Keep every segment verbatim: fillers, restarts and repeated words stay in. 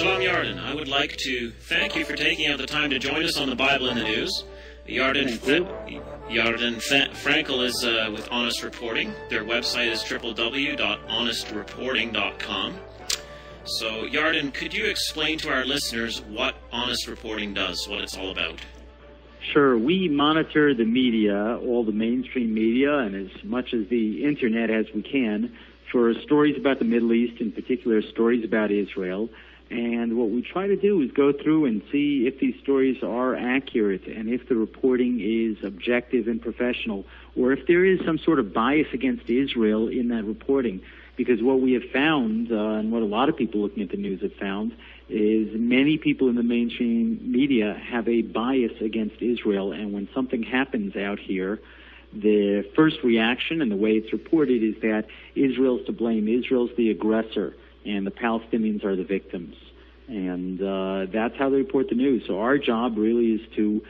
Shalom Yarden, I would like to thank you for taking out the time to join us on the Bible in the News. Yarden, Yarden Frankl is uh, with Honest Reporting. Their website is w w w dot honest reporting dot com. So, Yarden, could you explain to our listeners what Honest Reporting does, what it's all about? Sure. We monitor the media, all the mainstream media, and as much as the Internet as we can, for stories about the Middle East, in particular stories about Israel. And what we try to do is go through and see if these stories are accurate and if the reporting is objective and professional, or if there is some sort of bias against Israel in that reporting. Because what we have found, uh, and what a lot of people looking at the news have found, is many people in the mainstream media have a bias against Israel. And when something happens out here, the first reaction and the way it's reported is that Israel's to blame. Israel's the aggressor, and the Palestinians are the victims. And uh, that's how they report the news. So our job really is to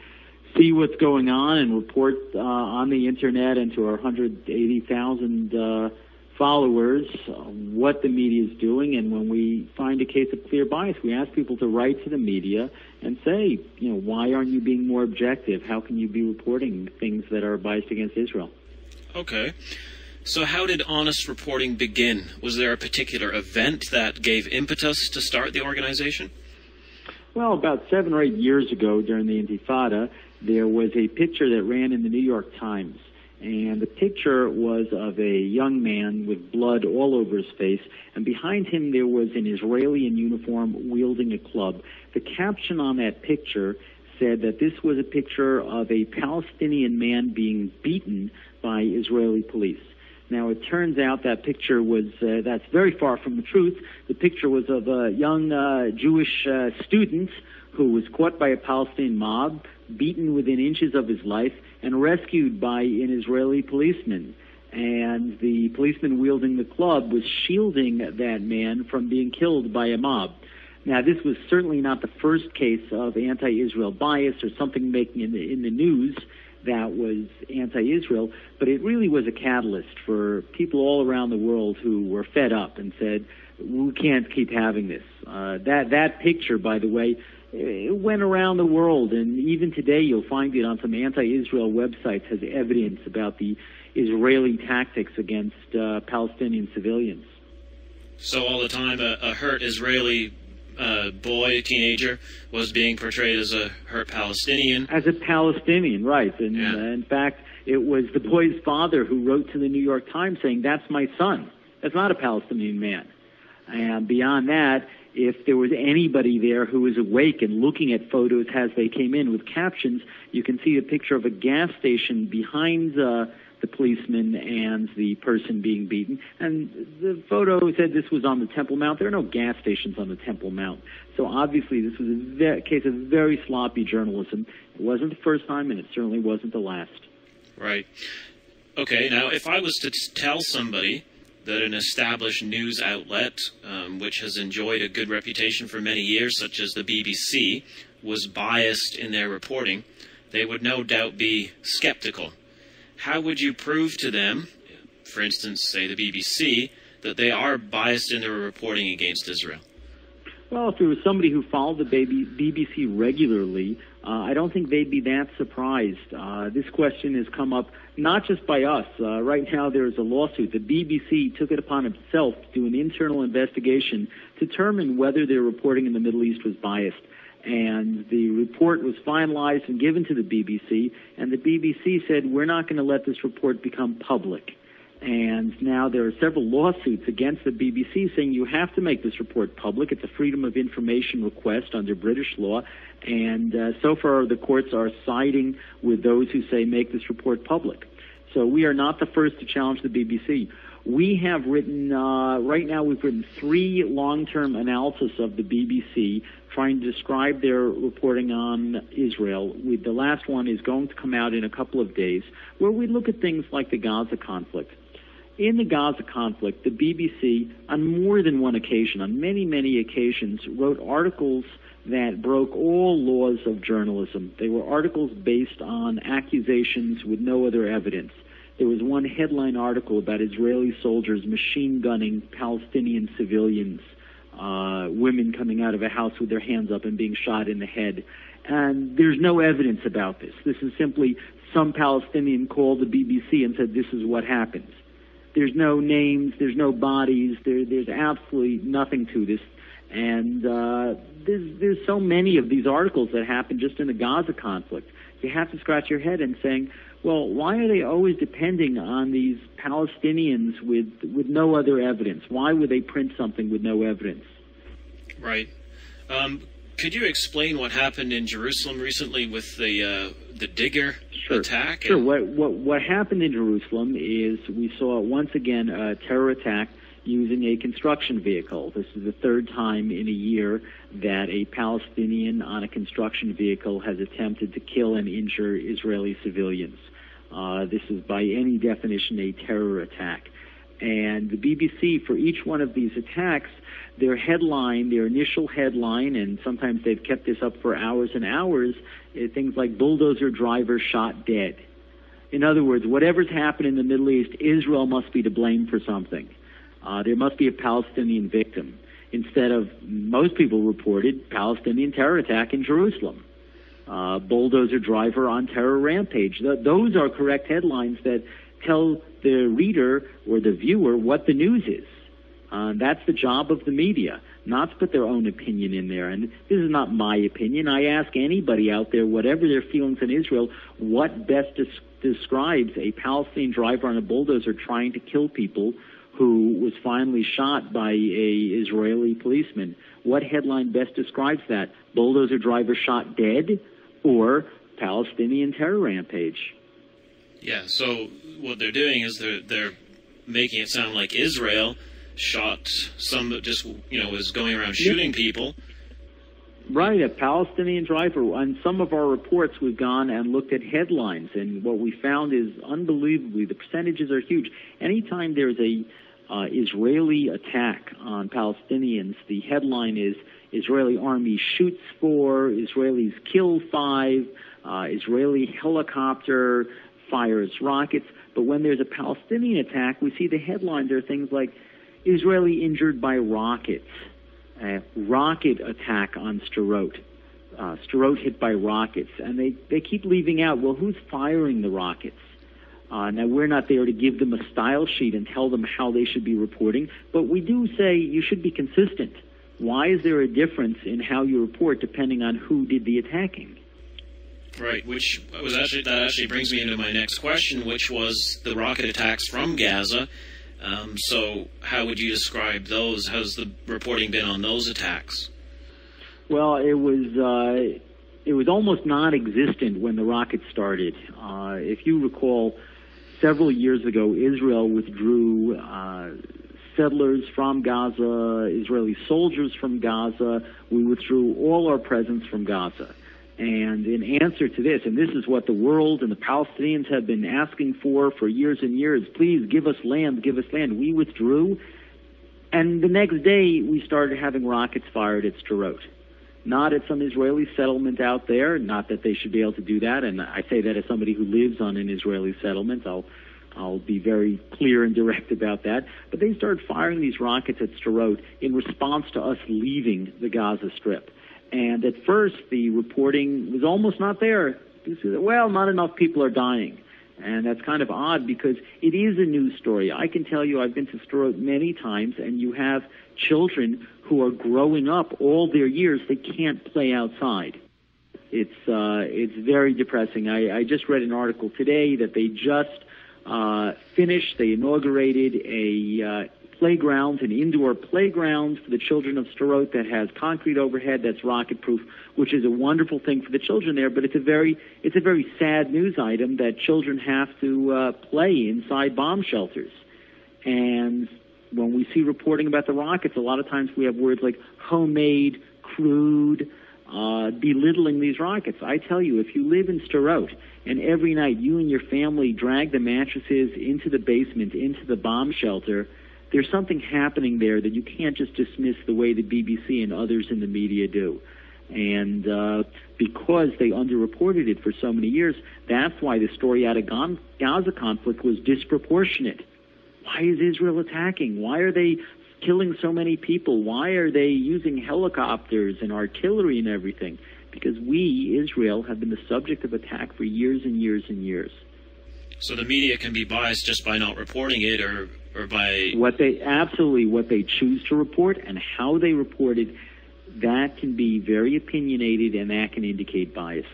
see what's going on and report uh, on the Internet and to our one hundred eighty thousand uh, followers uh, what the media is doing. And when we find a case of clear bias, we ask people to write to the media and say, you know, why aren't you being more objective? How can you be reporting things that are biased against Israel? Okay. So how did Honest Reporting begin? Was there a particular event that gave impetus to start the organization? Well, about seven or eight years ago during the Intifada, there was a picture that ran in the New York Times. And the picture was of a young man with blood all over his face. And behind him there was an Israeli in uniform wielding a club. The caption on that picture said that this was a picture of a Palestinian man being beaten by Israeli police. Now, it turns out that picture was, uh, that's very far from the truth. The picture was of a young uh, Jewish uh, student who was caught by a Palestinian mob, beaten within inches of his life, and rescued by an Israeli policeman. And the policeman wielding the club was shielding that man from being killed by a mob. Now, this was certainly not the first case of anti-Israel bias or something making in the, in the news that was anti-Israel, but it really was a catalyst for people all around the world who were fed up and said, we can't keep having this. Uh, that, that picture, by the way, it went around the world, and even today you'll find it on some anti-Israel websites as evidence about the Israeli tactics against uh, Palestinian civilians. So all the time a, a hurt Israeli Uh, boy, teenager, was being portrayed as a hurt Palestinian. As a Palestinian, right. And yeah. uh, in fact, it was the boy's father who wrote to the New York Times saying, that's my son. That's not a Palestinian man. And beyond that, if there was anybody there who was awake and looking at photos as they came in with captions, you can see a picture of a gas station behind uh, the policeman and the person being beaten. And the photo said this was on the Temple Mount. There are no gas stations on the Temple Mount. So obviously this was a case of very sloppy journalism. It wasn't the first time, and it certainly wasn't the last. Right. Okay, now if I was to tell somebody that an established news outlet, um, which has enjoyed a good reputation for many years, such as the B B C, was biased in their reporting, they would no doubt be skeptical. How would you prove to them, for instance, say the B B C, that they are biased in their reporting against Israel? Well, if there was somebody who followed the B B C regularly, uh, I don't think they'd be that surprised. Uh, this question has come up not just by us. Uh, right now there is a lawsuit. The B B C took it upon itself to do an internal investigation to determine whether their reporting in the Middle East was biased. And the report was finalized and given to the B B C, and the B B C said, we're not going to let this report become public. And now there are several lawsuits against the B B C saying you have to make this report public. It's a freedom of information request under British law. And uh, so far the courts are siding with those who say make this report public. So we are not the first to challenge the B B C. We have written, uh, right now we've written three long-term analysis of the B B C trying to describe their reporting on Israel. We, the last one is going to come out in a couple of days, where we look at things like the Gaza conflict. In the Gaza conflict, the B B C, on more than one occasion, on many, many occasions, wrote articles that broke all laws of journalism. They were articles based on accusations with no other evidence. There was one headline article about Israeli soldiers machine gunning Palestinian civilians uh, women coming out of a house with their hands up and being shot in the head. And there's no evidence about this. This is simply some Palestinian called the B B C and said, this is what happens. There's no names, there's no bodies, there, there's absolutely nothing to this. And uh, there's, there's so many of these articles that happen just in the Gaza conflict. You have to scratch your head and saying, well, why are they always depending on these Palestinians with, with no other evidence? Why would they print something with no evidence? Right. Um, could you explain what happened in Jerusalem recently with the, uh, the digger sure. attack? Sure. What, what, what happened in Jerusalem is we saw once again a terror attack using a construction vehicle. This is the third time in a year that a Palestinian on a construction vehicle has attempted to kill and injure Israeli civilians. Uh, this is by any definition a terror attack. And the B B C, for each one of these attacks, their headline, their initial headline, and sometimes they've kept this up for hours and hours, is things like bulldozer driver shot dead. In other words, whatever's happened in the Middle East, Israel must be to blame for something. Uh, there must be a Palestinian victim, instead of, most people reported, Palestinian terror attack in Jerusalem, uh, bulldozer driver on terror rampage. Th those are correct headlines that tell the reader or the viewer what the news is. Uh, that's the job of the media, not to put their own opinion in there. And this is not my opinion. I ask anybody out there, whatever their feelings in Israel, what best des describes a Palestinian driver on a bulldozer trying to kill people who was finally shot by an Israeli policeman. What headline best describes that? Bulldozer driver shot dead or Palestinian terror rampage? Yeah, so what they're doing is they're, they're making it sound like Israel shot some that just, you know, was going around shooting people. Right, a Palestinian driver. On some of our reports, we've gone and looked at headlines, and what we found is unbelievably, the percentages are huge. Anytime there's a uh, Israeli attack on Palestinians, the headline is Israeli army shoots four, Israelis kill five, uh, Israeli helicopter fires rockets. But when there's a Palestinian attack, we see the headlines are things like Israeli injured by rockets. A rocket attack on Sderot, uh, Sderot hit by rockets, and they, they keep leaving out, well, who's firing the rockets? Uh, now, we're not there to give them a style sheet and tell them how they should be reporting, but we do say you should be consistent. Why is there a difference in how you report depending on who did the attacking? Right, which was actually, that actually brings me into my next question, which was the rocket attacks from Gaza. Um, so how would you describe those? How's the reporting been on those attacks? Well, it was uh, it was almost non-existent when the rockets started. Uh, if you recall, several years ago, Israel withdrew uh, settlers from Gaza, Israeli soldiers from Gaza. We withdrew all our presence from Gaza. And in answer to this, and this is what the world and the Palestinians have been asking for for years and years, please give us land, give us land. We withdrew, and the next day we started having rockets fired at Sderot. Not at some Israeli settlement out there, not that they should be able to do that, and I say that as somebody who lives on an Israeli settlement. I'll, I'll be very clear and direct about that. But they started firing these rockets at Sderot in response to us leaving the Gaza Strip. And at first, the reporting was almost not there. Well, not enough people are dying. And that's kind of odd because it is a news story. I can tell you I've been to Sderot many times, and you have children who are growing up all their years. They can't play outside. It's, uh, it's very depressing. I, I just read an article today that they just uh, finished. They inaugurated a... Uh, playground, an indoor playground for the children of Sderot that has concrete overhead, that's rocket-proof, which is a wonderful thing for the children there, but it's a very, it's a very sad news item that children have to uh, play inside bomb shelters. And when we see reporting about the rockets, a lot of times we have words like homemade, crude, uh, belittling these rockets. I tell you, if you live in Sderot, and every night you and your family drag the mattresses into the basement, into the bomb shelter, there's something happening there that you can't just dismiss the way the B B C and others in the media do. And uh, because they underreported it for so many years, that's why the story out of Gaza conflict was disproportionate. Why is Israel attacking? Why are they killing so many people? Why are they using helicopters and artillery and everything? Because we, Israel, have been the subject of attack for years and years and years. So the media can be biased just by not reporting it, or, or by... What they, absolutely, what they choose to report and how they report it, that can be very opinionated, and that can indicate bias.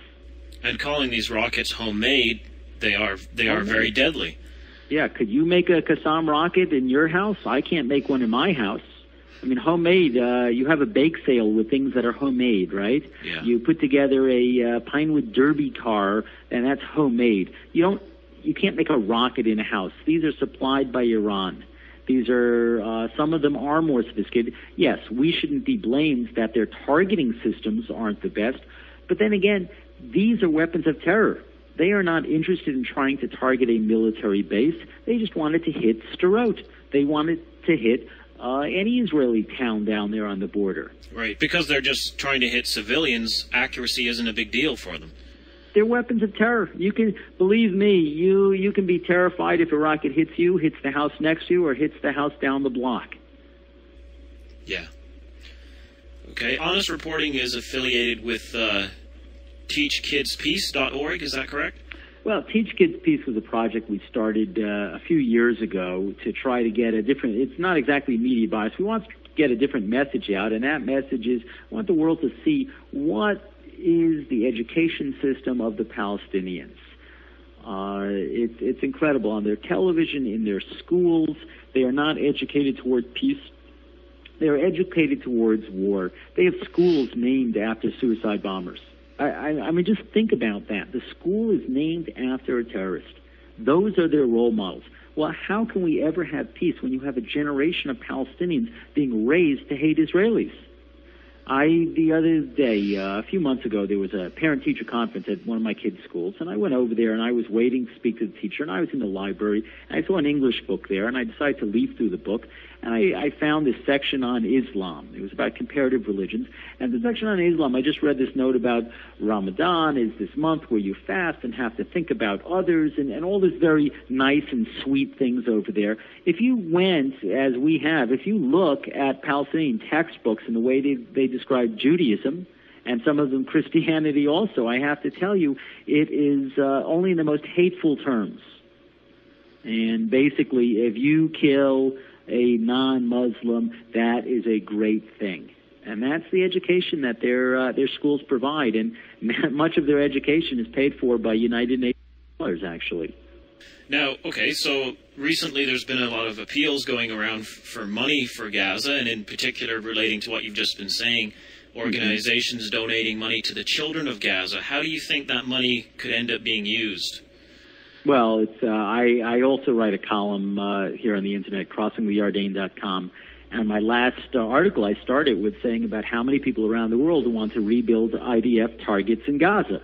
And calling these rockets homemade, they are, they homemade. are very deadly. Yeah, could you make a Kassam rocket in your house? I can't make one in my house. I mean, homemade, uh, you have a bake sale with things that are homemade, right? Yeah. You put together a uh, Pinewood Derby car, and that's homemade. You don't, you can't make a rocket in a house. These are supplied by Iran. These are, uh, some of them are more sophisticated. Yes, we shouldn't be blamed that their targeting systems aren't the best. But then again, these are weapons of terror. They are not interested in trying to target a military base. They just wanted to hit Sderot. They wanted to hit uh, any Israeli town down there on the border. Right, because they're just trying to hit civilians, accuracy isn't a big deal for them. They're weapons of terror. You can, believe me, you, you can be terrified if a rocket hits you, hits the house next to you, or hits the house down the block. Yeah. Okay, Honest Reporting is affiliated with... Uh, teach kids peace dot org, is that correct? Well, Teach Kids Peace was a project we started uh, a few years ago to try to get a different, it's not exactly media bias, we want to get a different message out, and that message is, I want the world to see what is the education system of the Palestinians. Uh, it, it's incredible. On their television, in their schools, they are not educated toward peace. They are educated towards war. They have schools named after suicide bombers. I, I mean, just think about that. The school is named after a terrorist. Those are their role models. Well, how can we ever have peace when you have a generation of Palestinians being raised to hate Israelis? I, the other day, uh, a few months ago, there was a parent-teacher conference at one of my kids' schools, and I went over there, and I was waiting to speak to the teacher, and I was in the library, and I saw an English book there, and I decided to leaf through the book, and I, I found this section on Islam. It was about comparative religions, and the section on Islam, I just read this note about Ramadan is this month where you fast and have to think about others, and, and all this very nice and sweet things over there. If you went, as we have, if you look at Palestinian textbooks and the way they, they describe Judaism, and some of them Christianity also, I have to tell you, it is uh, only in the most hateful terms. And basically, if you kill a non-Muslim, that is a great thing. And that's the education that their, uh, their schools provide, and much of their education is paid for by United Nations dollars, actually. Now, okay, so recently there's been a lot of appeals going around for money for Gaza, and in particular relating to what you've just been saying, organizations mm-hmm. donating money to the children of Gaza. How do you think that money could end up being used? Well, it's, uh, I, I also write a column uh, here on the Internet, crossing the yardan dot com, and my last uh, article I started with saying about how many people around the world want to rebuild I D F targets in Gaza,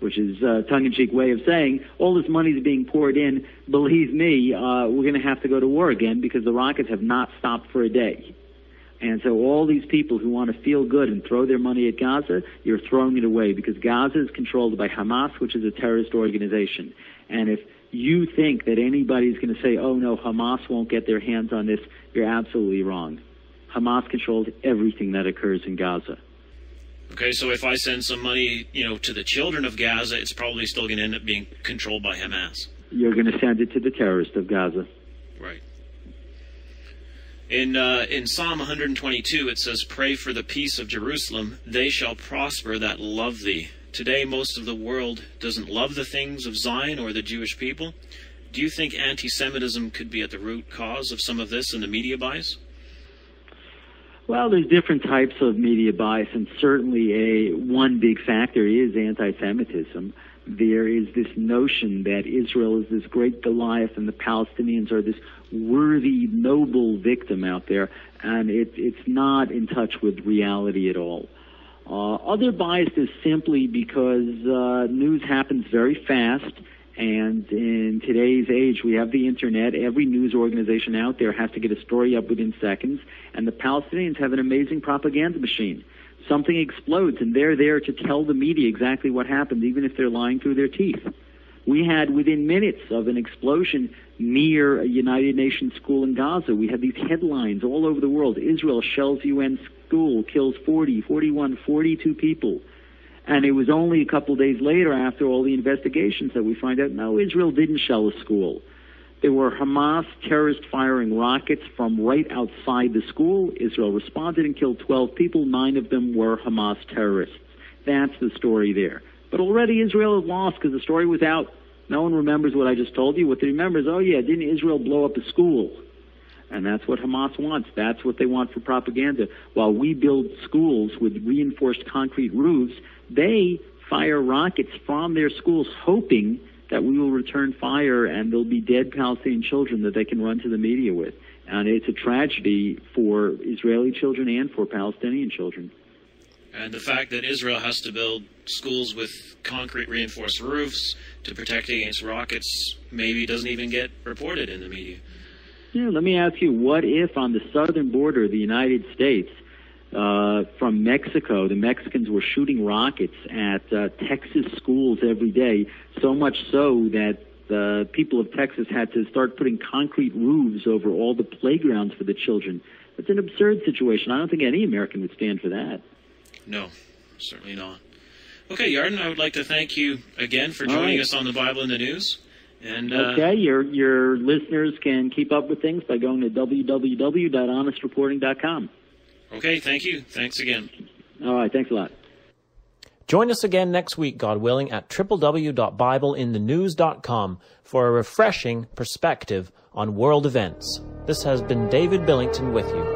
which is a tongue-in-cheek way of saying all this money is being poured in. Believe me, uh, we're going to have to go to war again because the rockets have not stopped for a day. And so all these people who want to feel good and throw their money at Gaza, you're throwing it away because Gaza is controlled by Hamas, which is a terrorist organization. And if you think that anybody's going to say, oh, no, Hamas won't get their hands on this, you're absolutely wrong. Hamas controls everything that occurs in Gaza. Okay, so if I send some money, you know, to the children of Gaza, it's probably still going to end up being controlled by Hamas. You're going to send it to the terrorists of Gaza. Right. In uh, in Psalm one twenty-two, it says, "Pray for the peace of Jerusalem; they shall prosper that love thee." Today, most of the world doesn't love the things of Zion or the Jewish people. Do you think anti-Semitism could be at the root cause of some of this and the media bias? Well, there's different types of media bias, and certainly a one big factor is anti-Semitism. There is this notion that Israel is this great Goliath and the Palestinians are this worthy, noble victim out there, and it, it's not in touch with reality at all. Uh, other bias is simply because uh, news happens very fast, and in today's age, we have the Internet. Every news organization out there has to get a story up within seconds. And the Palestinians have an amazing propaganda machine. Something explodes, and they're there to tell the media exactly what happened, even if they're lying through their teeth. We had, within minutes of an explosion near a United Nations school in Gaza, we had these headlines all over the world. Israel shells U N school, kills forty, forty-one, forty-two people. And it was only a couple days later, after all the investigations, that we find out, no, Israel didn't shell a school. There were Hamas terrorists firing rockets from right outside the school. Israel responded and killed twelve people. Nine of them were Hamas terrorists. That's the story there. But already Israel has lost because the story was out. No one remembers what I just told you. What they remember is, oh, yeah, didn't Israel blow up a school? And that's what Hamas wants. That's what they want for propaganda. While we build schools with reinforced concrete roofs, they fire rockets from their schools hoping that we will return fire and there'll be dead Palestinian children that they can run to the media with. And it's a tragedy for Israeli children and for Palestinian children. And the fact that Israel has to build schools with concrete reinforced roofs to protect against rockets maybe doesn't even get reported in the media. Yeah, let me ask you, what if on the southern border of the United States, uh, from Mexico, the Mexicans were shooting rockets at uh, Texas schools every day, so much so that the people of Texas had to start putting concrete roofs over all the playgrounds for the children? That's an absurd situation. I don't think any American would stand for that. No, certainly not. Okay, Yarden, I would like to thank you again for joining right. us on the Bible in the News. And uh, okay, your your listeners can keep up with things by going to w w w dot honest reporting dot com. Okay, thank you. Thanks again. All right, thanks a lot. Join us again next week, God willing, at w w w dot bible in the news dot com for a refreshing perspective on world events. This has been David Billington with you.